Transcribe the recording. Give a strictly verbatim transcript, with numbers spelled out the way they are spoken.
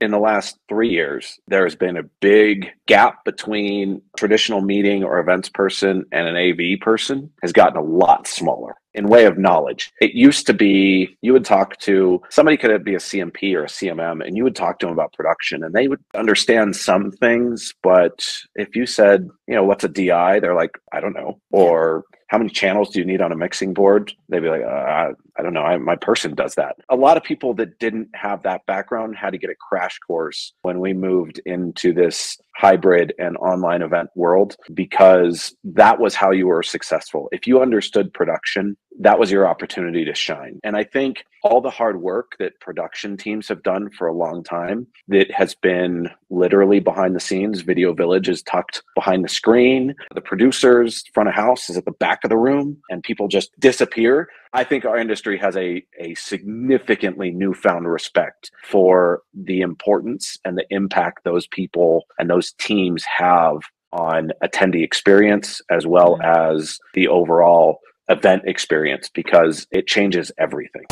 In the last three years, there has been a big gap between traditional meeting or events person and an A V person has gotten a lot smaller in way of knowledge. It used to be you would talk to somebody, could be a C M P or a C M M, and you would talk to them about production and they would understand some things. But if you said, you know, what's a D I? They're like, I don't know. Or how many channels do you need on a mixing board? They'd be like, uh, I, I don't know. I, my person does that. A lot of people that didn't have that background had to get a crash course when we moved into this hybrid and online event world, because that was how you were successful. If you understood production, that was your opportunity to shine. And I think all the hard work that production teams have done for a long time that has been literally behind the scenes. Video Village is tucked behind the screen. The producers, front of house is at the back of the room, and people just disappear. I think our industry has a, a significantly newfound respect for the importance and the impact those people and those teams have on attendee experience, as well as the overall event experience, because it changes everything.